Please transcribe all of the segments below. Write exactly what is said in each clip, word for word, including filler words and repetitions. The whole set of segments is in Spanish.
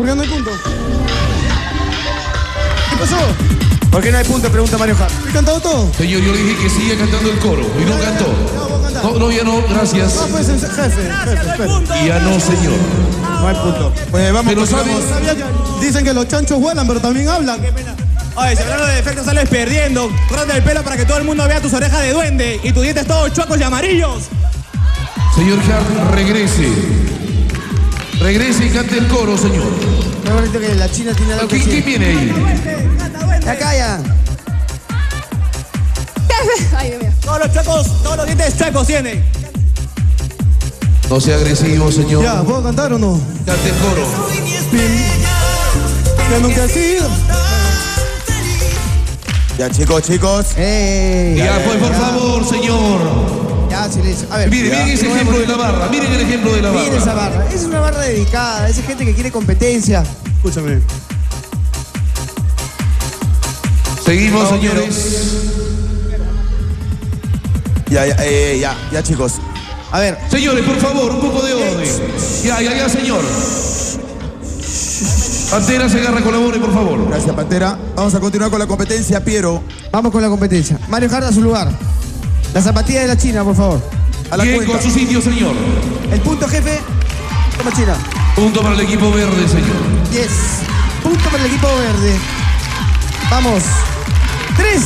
¿Por qué no hay punto? ¿Qué pasó? ¿Por qué no hay punto? Pregunta Mario Hart. ¿He cantado todo? Señor, yo le dije que siga cantando el coro. Y no cantó. No, vos cantás. No, no, ya no, gracias. No, pues, jefe, jefe, jefe. Y ya no, señor. No hay punto. Pues vamos, pero sabes, dicen que los chanchos vuelan, pero también hablan. Oye, si hablando de defectos sales perdiendo. Corta el pelo para que todo el mundo vea tus orejas de duende y tus dientes todos chuecos y amarillos. Señor Hart, regrese. Regrese y cante el coro, señor. No, bonito que la China tiene algo que decir. ¿Quién viene ahí? ¡Ya calla! ¡Ay, Dios mío! Todos los chuecos, todos los dientes chuecos tienen. No sea agresivo, señor. Ya, ¿puedo cantar o no? Cante el coro. Ya nunca he sido. Ya, chicos, chicos. Ey, ya, ya, pues, por ya. favor, señor. Ya, silencio. A ver, miren, miren ese no ejemplo de la barra, miren el ejemplo de la barra. Miren esa barra, esa es una barra dedicada, esa es gente que quiere competencia. Escúchame. Seguimos, no, señores. Ya, ya, eh, ya, ya, chicos. A ver. Señores, por favor, un poco de orden. Ya, ya, ya, señor. Pantera, se agarra, colabore, por favor. Gracias, Pantera. Vamos a continuar con la competencia, Piero. Vamos con la competencia. Mario Hart a su lugar. La zapatilla de la China, por favor. A la cuenta. Bien, con su sitio, señor. El punto, jefe. Toma, China. Punto para el equipo verde, señor. Yes. Punto para el equipo verde. Vamos. Tres.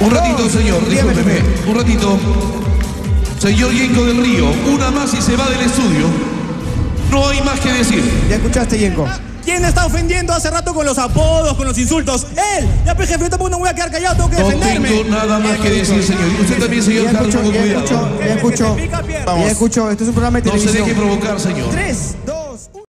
Un ratito, dos, señor. Discúlpeme. Un ratito. Señor Jenko del Río. Una más y se va del estudio. No hay más que decir. Ya escuchaste, Jenko. ¿Quién está ofendiendo hace rato con los apodos, con los insultos? ¡Él! Ya, pues, jefe, no voy a quedar callado, tengo que defenderme. No tengo nada más que decir, señor. Y usted también, señor Carlos, con cuidado. Ya escucho, ya escucho. Vamos. Ya escucho, esto es un programa de televisión. No se deje provocar, señor. Tres.